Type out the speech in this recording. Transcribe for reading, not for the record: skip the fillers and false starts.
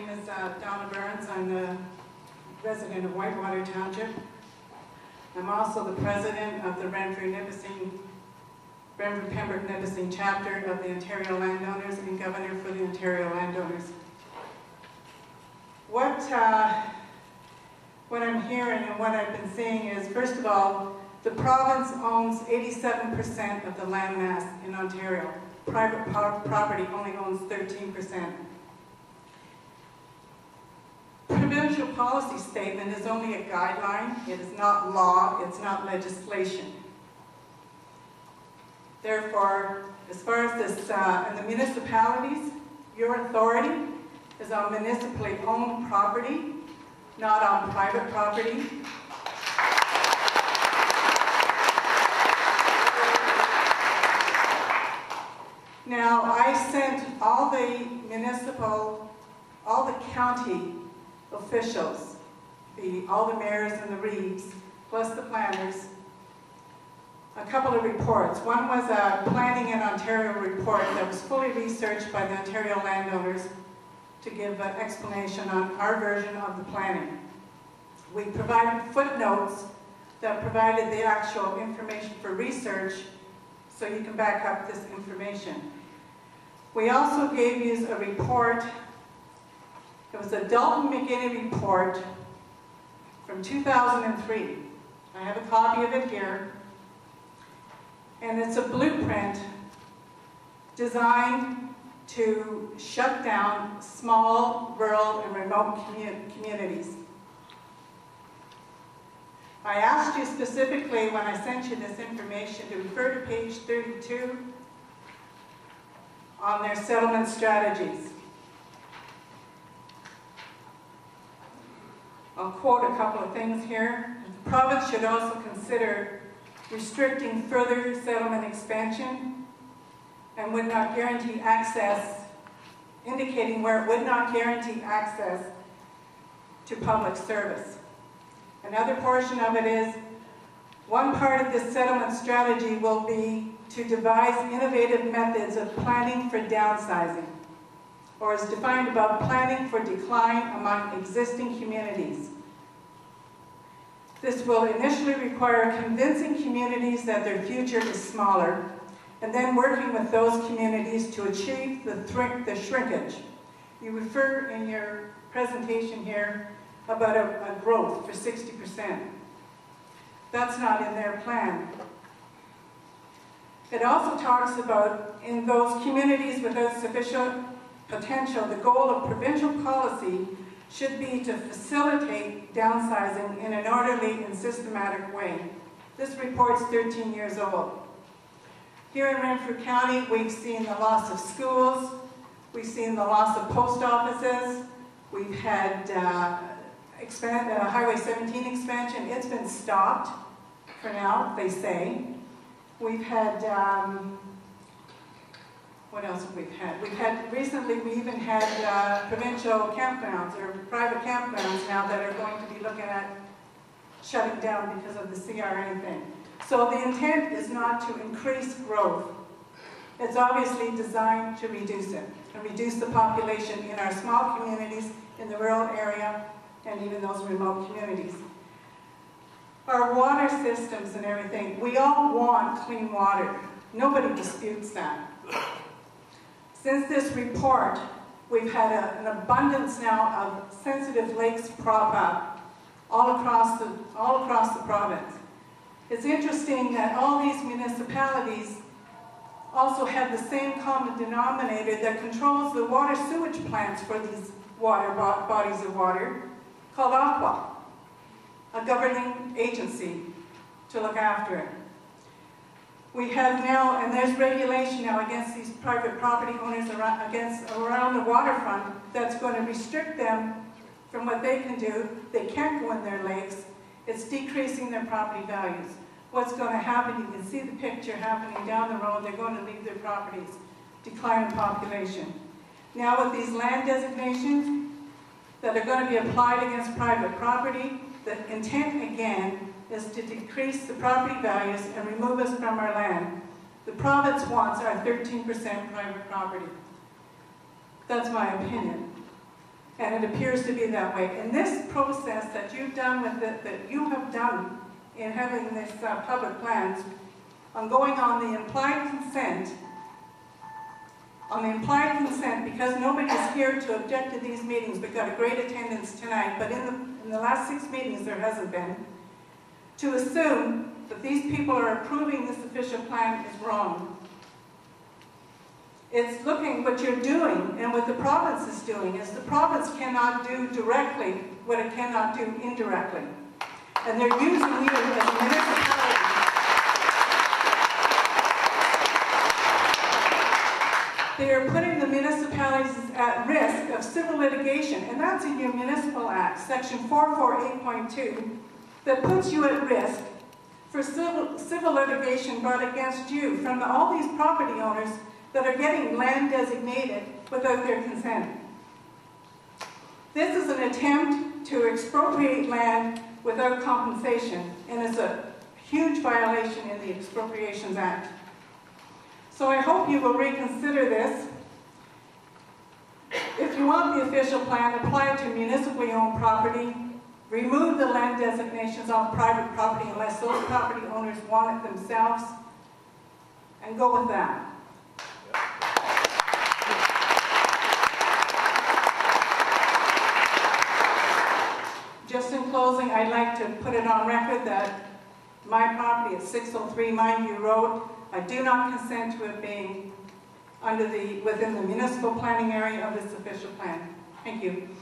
name is Donna Burns. I'm the resident of Whitewater Township. I'm also the president of the Renfrew Pembroke-Nipissing Chapter of the Ontario Landowners and governor for the Ontario Landowners. What I'm hearing and what I've been seeing is, first of all, the province owns 87% of the land mass in Ontario. Private property only owns 13%. Provincial policy statement is only a guideline. It is not law, it's not legislation. Therefore, as far as this, and the municipalities, your authority is on municipally owned property, not on private property. Now, I sent all the county officials, all the mayors and the reeves, plus the planners, a couple of reports. One was a Planning in Ontario report that was fully researched by the Ontario landowners to give an explanation on our version of the planning. We provided footnotes that provided the actual information for research, so you can back up this information. We also gave you a report. It was a Dalton McGinney report from 2003. I have a copy of it here. And it's a blueprint designed to shut down small, rural, and remote communities. I asked you specifically when I sent you this information to refer to page 32 on their settlement strategies. I'll quote a couple of things here. The province should also consider restricting further settlement expansion and would not guarantee access, indicating where it would not guarantee access to public service. Another portion of it is, one part of this settlement strategy will be to devise innovative methods of planning for downsizing, or as defined above, planning for decline among existing communities. This will initially require convincing communities that their future is smaller, and then working with those communities to achieve the shrinkage. You refer in your presentation here about a growth for 60%. That's not in their plan. It also talks about, in those communities without sufficient potential, the goal of provincial policy should be to facilitate downsizing in an orderly and systematic way. This report's 13 years old. Here in Renfrew County, we've seen the loss of schools, we've seen the loss of post offices, we've had Highway 17 expansion. It's been stopped for now, they say. We've had, what else have we had? We've had, recently we even had provincial campgrounds or private campgrounds now that are going to be looking at shutting down because of the CRA thing. So the intent is not to increase growth. It's obviously designed to reduce it and reduce the population in our small communities, in the rural area, and even those remote communities. Our water systems and everything, we all want clean water. Nobody disputes that. Since this report, we've had an abundance now of sensitive lakes prop up all across the province. It's interesting that all these municipalities also have the same common denominator that controls the water sewage plants for these bodies of water, called Aqua, a governing agency to look after it. We have now, and there's regulation now against these private property owners around the waterfront that's going to restrict them from what they can do. They can't go in their lakes. It's decreasing their property values. What's going to happen, you can see the picture happening down the road, they're going to leave their properties, decline in population. Now with these land designations that are going to be applied against private property, the intent again is to decrease the property values and remove us from our land. The province wants our 13% private property. That's my opinion. and it appears to be that way. And this process that you've done with it, that you have done in having this public plans, on going on the implied consent, because nobody's here to object to these meetings. We've got a great attendance tonight, but in the last 6 meetings there hasn't been. To assume that these people are approving this official plan is wrong. It's looking what you're doing and what the province is doing is the province cannot do directly what it cannot do indirectly. And they're using you as a municipality. They are putting the municipalities at risk of civil litigation, and that's in your Municipal Act, section 448.2, that puts you at risk for civil litigation brought against you from all these property owners that are getting land designated without their consent. This is an attempt to expropriate land without compensation, and it's a huge violation in the Expropriations Act. So I hope you will reconsider this. If you want the official plan, apply it to municipally owned property. Remove the land designations off private property unless those property owners want it themselves, and go with that. Just in closing, I'd like to put it on record that my property at 603 Mine View Road, I do not consent to it being within the municipal planning area of this official plan. Thank you.